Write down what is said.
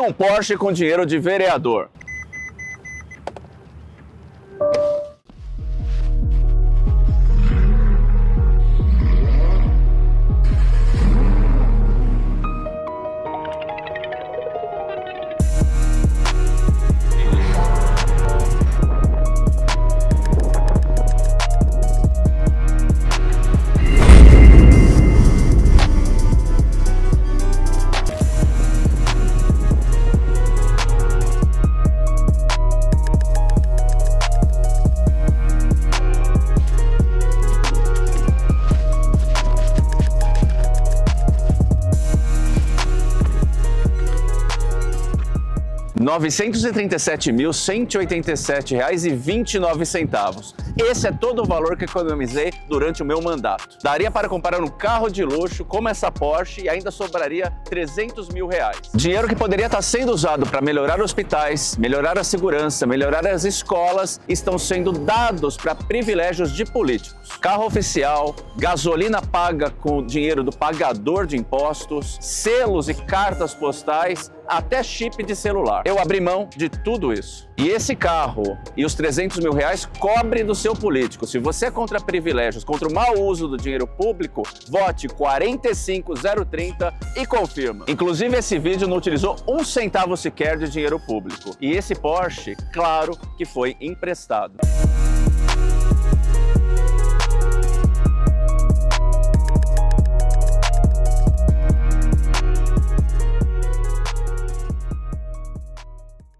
Compre um Porsche com dinheiro de vereador. R$ 937.187,29. Esse é todo o valor que economizei durante o meu mandato. Daria para comprar um carro de luxo como essa Porsche e ainda sobraria R$ 300 mil. Dinheiro que poderia estar sendo usado para melhorar hospitais, melhorar a segurança, melhorar as escolas, estão sendo dados para privilégios de políticos. Carro oficial, gasolina paga com o dinheiro do pagador de impostos, selos e cartas postais, até chip de celular. Eu abri mão de tudo isso. E esse carro e os R$ 300 mil cobre do seu político. Se você é contra privilégios, contra o mau uso do dinheiro público, vote 45030 e confirma. Inclusive, esse vídeo não utilizou um centavo sequer de dinheiro público. E esse Porsche, claro que foi emprestado.